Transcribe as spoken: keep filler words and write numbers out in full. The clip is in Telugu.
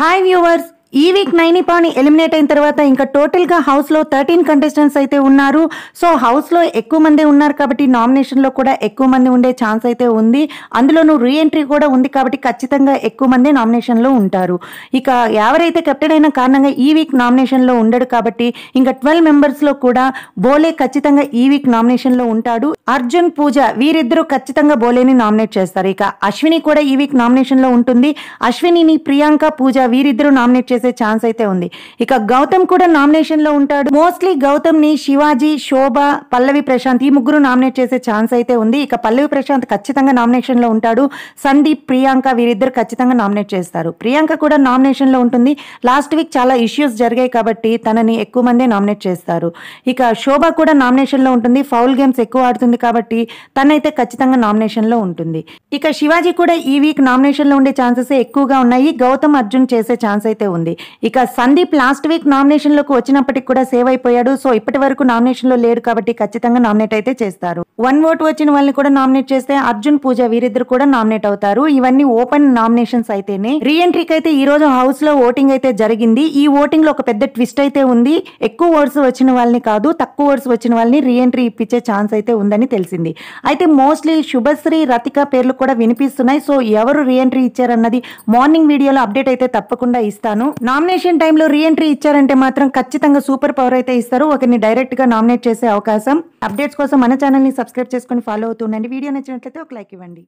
హాయ్ వ్యూవర్స్, ఈ వీక్ నైని పాని ఎలిమినేట్ అయిన తర్వాత ఇంకా టోటల్గా హౌస్లో థర్టీన్ కంటెస్టెంట్స్ అయితే ఉన్నారు. సో హౌస్లో ఎక్కువ మంది ఉన్నారు కాబట్టి నామినేషన్లో కూడా ఎక్కువ మంది ఉండే ఛాన్స్ అయితే ఉంది. అందులోనూ రీఎంట్రీ కూడా ఉంది కాబట్టి ఖచ్చితంగా ఎక్కువ మంది నామినేషన్లో ఉంటారు. ఇక ఎవరైతే కెప్టెన్ అయిన కారణంగా ఈ వీక్ నామినేషన్లో ఉండడు కాబట్టి ఇంకా ట్వెల్వ్ మెంబర్స్లో కూడా బోలే ఖచ్చితంగా ఈ వీక్ నామినేషన్లో ఉంటాడు. అర్జున్, పూజ వీరిద్దరూ ఖచ్చితంగా బోలేని నామినేట్ చేస్తారు. ఇక అశ్విని కూడా ఈ వీక్ నామినేషన్లో ఉంటుంది. అశ్వినిని ప్రియాంక, పూజ వీరిద్దరూ నామినేట్ చేసే ఛాన్స్ అయితే ఉంది. ఇక గౌతమ్ కూడా నామినేషన్ లో ఉంటాడు. మోస్ట్లీ గౌతమ్ ని శివాజీ, శోభ, పల్లవి, ప్రశాంత్ ఈ ముగ్గురు నామినేట్ చేసే ఛాన్స్ అయితే ఉంది. ఇక పల్లవి ప్రశాంత్ ఖచ్చితంగా నామినేషన్ లో ఉంటాడు. సందీప్, ప్రియాంక వీరిద్దరు ఖచ్చితంగా నామినేట్ చేస్తారు. ప్రియాంక కూడా నామినేషన్ లో ఉంటుంది. లాస్ట్ వీక్ చాలా ఇష్యూస్ జరిగాయి కాబట్టి తనని ఎక్కువ మందే నామినేట్ చేస్తారు. ఇక శోభ కూడా నామినేషన్ లో ఉంటుంది. ఫౌల్ గేమ్స్ ఎక్కువ ఆడుతుంది కాబట్టి తనైతే ఖచ్చితంగా నామినేషన్ లో ఉంటుంది. ఇక శివాజీ కూడా ఈ వీక్ నామినేషన్ లో ఉండే ఛాన్సెస్ ఎక్కువగా ఉన్నాయి. గౌతమ్, అర్జున్ చేసే ఛాన్స్ అయితే ఉంది. ఇక సందీప్ లాస్ట్ వీక్ నామినేషన్ లోకి వచ్చినప్పటికి కూడా సేవ్ అయిపోయాడు. సో ఇప్పటి వరకు నామినేషన్ లో లేడు కాబట్టి ఖచ్చితంగా నామినేట్ అయితే చేస్తారు. వన్ ఓట్ వచ్చిన వాళ్ళని కూడా నామినేట్ చేస్తే అర్జున్, పూజ వీరిద్దరు కూడా నామినేట్ అవుతారు. ఇవన్నీ ఓపెన్ నామినేషన్స్ అయితేనే. రీఎంట్రీకి అయితే ఈ రోజు హౌస్ లో ఓటింగ్ అయితే జరిగింది. ఈ ఓటింగ్ లో ఒక పెద్ద ట్విస్ట్ అయితే ఉంది. ఎక్కువ ఓట్స్ వచ్చిన వాళ్ళని కాదు, తక్కువ ఓట్స్ వచ్చిన వాళ్ళని రీఎంట్రీ ఇప్పించే ఛాన్స్ అయితే ఉందని తెలిసింది. అయితే మోస్ట్లీ శుభశ్రీ, రతిక పేర్లు కూడా వినిపిస్తున్నాయి. సో ఎవరు రీఎంట్రీ ఇచ్చారన్నది మార్నింగ్ వీడియోలో అప్డేట్ అయితే తప్పకుండా ఇస్తాను. నామినేషన్ టైంలో రీఎంట్రీ ఇచ్చారంటే మాత్రం ఖచ్చితంగా సూపర్ పవర్ అయితే ఇస్తారు. ఒకరిని డైరెక్ట్ గా నామినేట్ చేసే అవకాశం. అప్డేట్స్ కోసం మన ఛానల్ ని సబ్స్క్రైబ్ చేసుకుని ఫాలో అవుతుండండి. వీడియో నచ్చినట్లయితే ఒక లైక్ ఇవ్వండి.